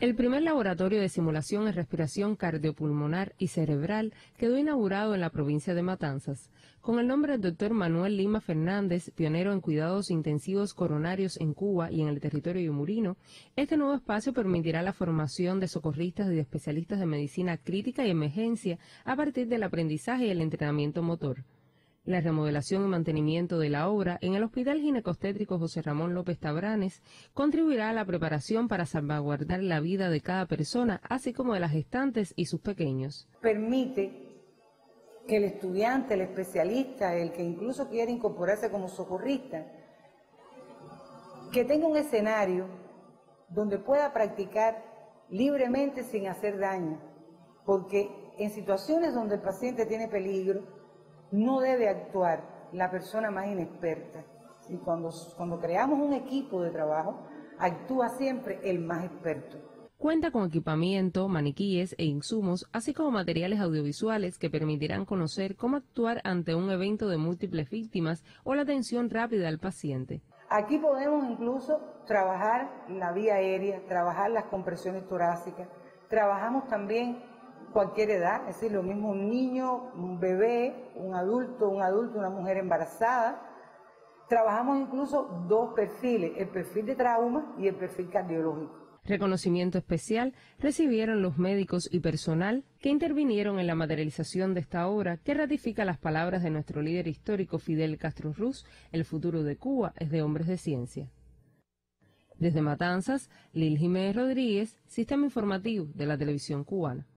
El primer laboratorio de simulación en respiración cardiopulmonar y cerebral quedó inaugurado en la provincia de Matanzas. Con el nombre del doctor Manuel Lima Fernández, pionero en cuidados intensivos coronarios en Cuba y en el territorio yumurino, este nuevo espacio permitirá la formación de socorristas y de especialistas de medicina crítica y emergencia a partir del aprendizaje y el entrenamiento motor. La remodelación y mantenimiento de la obra en el Hospital Ginecobstétrico José Ramón López Tabranes contribuirá a la preparación para salvaguardar la vida de cada persona, así como de las gestantes y sus pequeños. Permite que el estudiante, el especialista, el que incluso quiere incorporarse como socorrista, que tenga un escenario donde pueda practicar libremente sin hacer daño, porque en situaciones donde el paciente tiene peligro, no debe actuar la persona más inexperta. Y cuando creamos un equipo de trabajo, actúa siempre el más experto. Cuenta con equipamiento, maniquíes e insumos, así como materiales audiovisuales que permitirán conocer cómo actuar ante un evento de múltiples víctimas o la atención rápida al paciente. Aquí podemos incluso trabajar la vía aérea, trabajar las compresiones torácicas, trabajamos también cualquier edad, es decir, lo mismo un niño, un bebé, un adulto, una mujer embarazada. Trabajamos incluso dos perfiles, el perfil de trauma y el perfil cardiológico. Reconocimiento especial recibieron los médicos y personal que intervinieron en la materialización de esta obra, que ratifica las palabras de nuestro líder histórico Fidel Castro Ruz: el futuro de Cuba es de hombres de ciencia. Desde Matanzas, Lil Jiménez Rodríguez, Sistema Informativo de la Televisión Cubana.